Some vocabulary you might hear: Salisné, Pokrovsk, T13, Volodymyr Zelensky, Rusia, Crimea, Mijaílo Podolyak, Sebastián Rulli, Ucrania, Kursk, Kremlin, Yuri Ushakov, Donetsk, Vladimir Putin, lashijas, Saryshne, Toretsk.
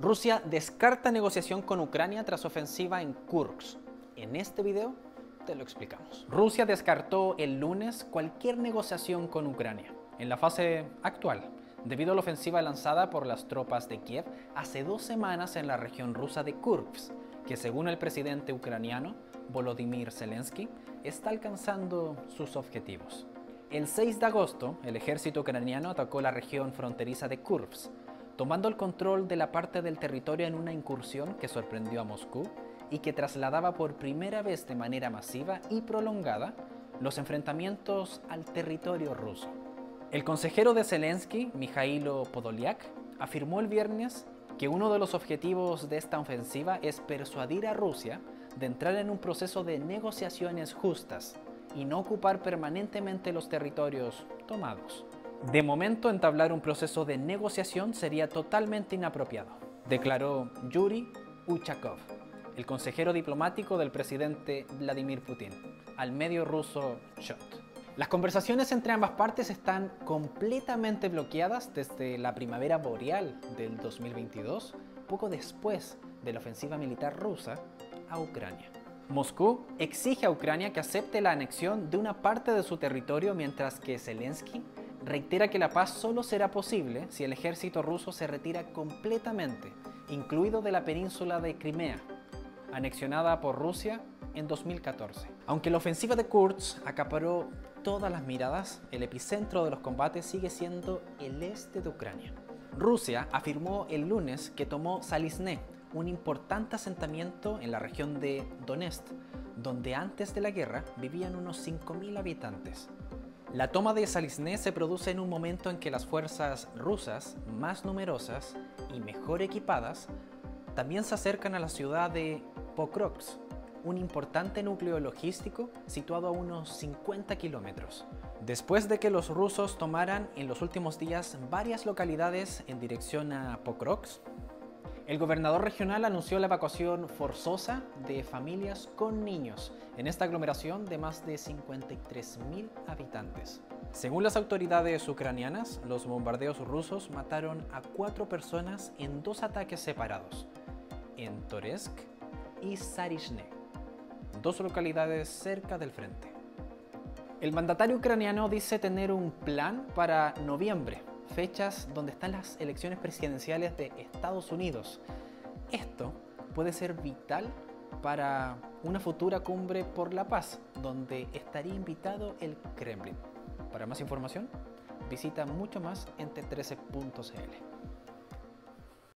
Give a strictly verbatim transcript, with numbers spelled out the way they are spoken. Rusia descarta negociación con Ucrania tras ofensiva en Kursk. En este video te lo explicamos. Rusia descartó el lunes cualquier negociación con Ucrania. En la fase actual, debido a la ofensiva lanzada por las tropas de Kiev hace dos semanas en la región rusa de Kursk, que según el presidente ucraniano, Volodymyr Zelensky, está alcanzando sus objetivos. El seis de agosto, el ejército ucraniano atacó la región fronteriza de Kursk, tomando el control de la parte del territorio en una incursión que sorprendió a Moscú y que trasladaba por primera vez de manera masiva y prolongada los enfrentamientos al territorio ruso. El consejero de Zelensky, Mijaílo Podolyak, afirmó el viernes que uno de los objetivos de esta ofensiva es persuadir a Rusia de entrar en un proceso de negociaciones justas y no ocupar permanentemente los territorios tomados. De momento, entablar un proceso de negociación sería totalmente inapropiado, declaró Yuri Ushakov, el consejero diplomático del presidente Vladimir Putin, al medio ruso Shot. Las conversaciones entre ambas partes están completamente bloqueadas desde la primavera boreal del dos mil veintidós, poco después de la ofensiva militar rusa a Ucrania. Moscú exige a Ucrania que acepte la anexión de una parte de su territorio, mientras que Zelensky reitera que la paz solo será posible si el ejército ruso se retira completamente, incluido de la península de Crimea, anexionada por Rusia en dos mil catorce. Aunque la ofensiva de Kursk acaparó todas las miradas, el epicentro de los combates sigue siendo el este de Ucrania. Rusia afirmó el lunes que tomó Salisné, un importante asentamiento en la región de Donetsk, donde antes de la guerra vivían unos cinco mil habitantes. La toma de Salisné se produce en un momento en que las fuerzas rusas, más numerosas y mejor equipadas, también se acercan a la ciudad de Pokrovsk, un importante núcleo logístico situado a unos cincuenta kilómetros. Después de que los rusos tomaran en los últimos días varias localidades en dirección a Pokrovsk, el gobernador regional anunció la evacuación forzosa de familias con niños en esta aglomeración de más de cincuenta y tres mil habitantes. Según las autoridades ucranianas, los bombardeos rusos mataron a cuatro personas en dos ataques separados, en Toretsk y Saryshne, dos localidades cerca del frente. El mandatario ucraniano dice tener un plan para noviembre, fechas donde están las elecciones presidenciales de Estados Unidos. Esto puede ser vital para una futura cumbre por la paz, donde estaría invitado el Kremlin. Para más información, visita mucho más en t trece punto c l.